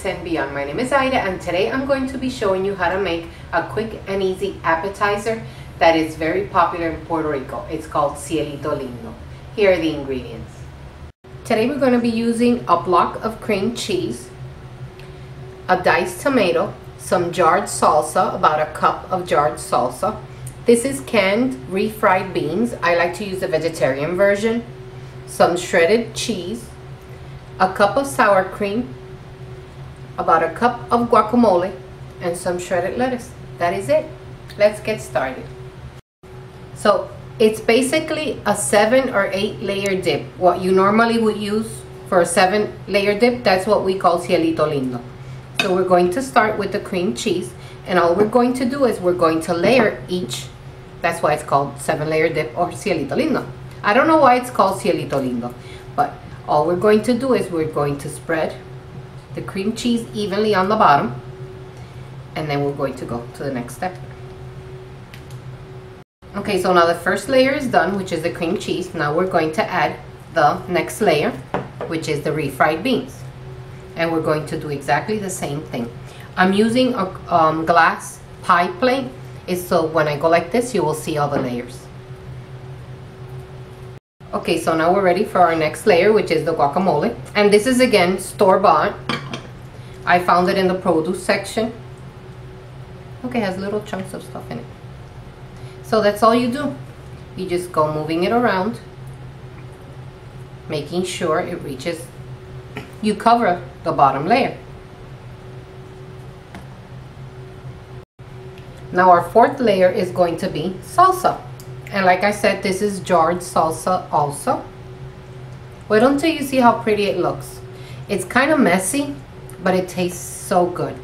Sweets and Beyond. My name is Ida, and today I'm going to be showing you how to make a quick and easy appetizer that is very popular in Puerto Rico. It's called Cielito Lindo. Here are the ingredients. Today we're going to be using a block of cream cheese, a diced tomato, some jarred salsa, about a cup of jarred salsa. This is canned refried beans. I like to use the vegetarian version. Some shredded cheese, a cup of sour cream, about a cup of guacamole, and some shredded lettuce. That is it. Let's get started. So it's basically a 7 or 8 layer dip. What you normally would use for a 7 layer dip, that's what we call Cielito Lindo. So we're going to start with the cream cheese, and all we're going to do is we're going to layer each. That's why it's called 7 layer dip or Cielito Lindo. I don't know why it's called Cielito Lindo, but all we're going to do is we're going to spread the cream cheese evenly on the bottom, and then we're going to go to the next step. Okay, so now the first layer is done, which is the cream cheese. Now we're going to add the next layer, which is the refried beans. And we're going to do exactly the same thing. I'm using a glass pie plate, so when I go like this, you will see all the layers. Okay, so now we're ready for our next layer, which is the guacamole. And this is again store-bought. I found it in the produce section. Okay, it has little chunks of stuff in it. So that's all you do. You just go moving it around, making sure it reaches, you cover the bottom layer. Now our fourth layer is going to be salsa. And like I said, this is jarred salsa also. Wait until you see how pretty it looks. It's kind of messy, but it tastes so good.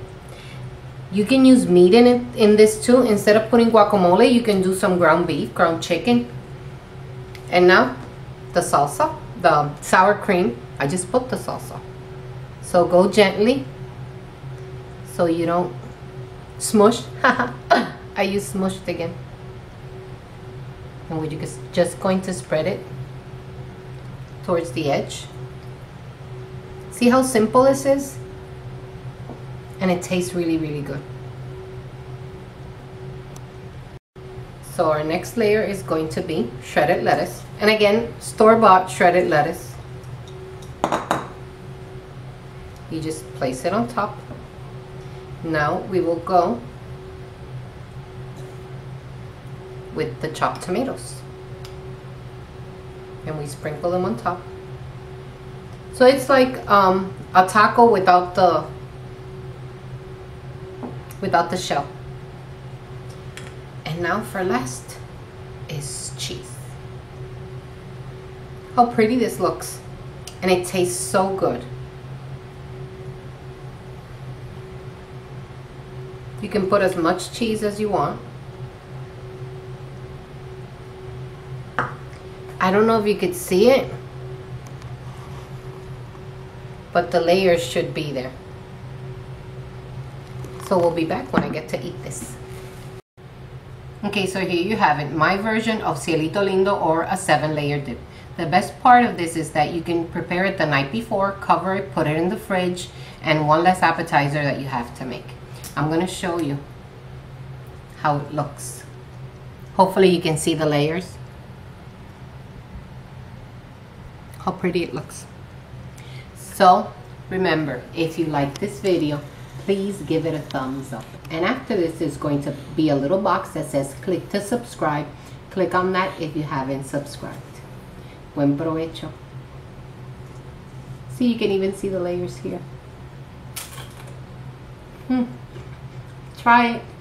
You can use meat in it, in this too. Instead of putting guacamole, you can do some ground beef, ground chicken. And now the salsa, the sour cream. I just put the salsa. So go gently so you don't smush. I use smushed again. And we're just going to spread it towards the edge. See how simple this is? And it tastes really, really good. So our next layer is going to be shredded lettuce. And again, store-bought shredded lettuce. You just place it on top. Now we will go with the chopped tomatoes. And we sprinkle them on top. So it's like a taco without the shell. And now for last is cheese. How pretty this looks, and it tastes so good. You can put as much cheese as you want. I don't know if you could see it, but the layers should be there. So we'll be back when I get to eat this. Okay, so here you have it, my version of Cielito Lindo or a 7-layer dip. The best part of this is that you can prepare it the night before, cover it, put it in the fridge, and one less appetizer that you have to make. I'm going to show you how it looks. Hopefully you can see the layers. How pretty it looks. So remember, if you like this video, please give it a thumbs up, and after this is going to be a little box that says click to subscribe. Click on that if you haven't subscribed. Buen provecho. See, you can even see the layers here. Try it.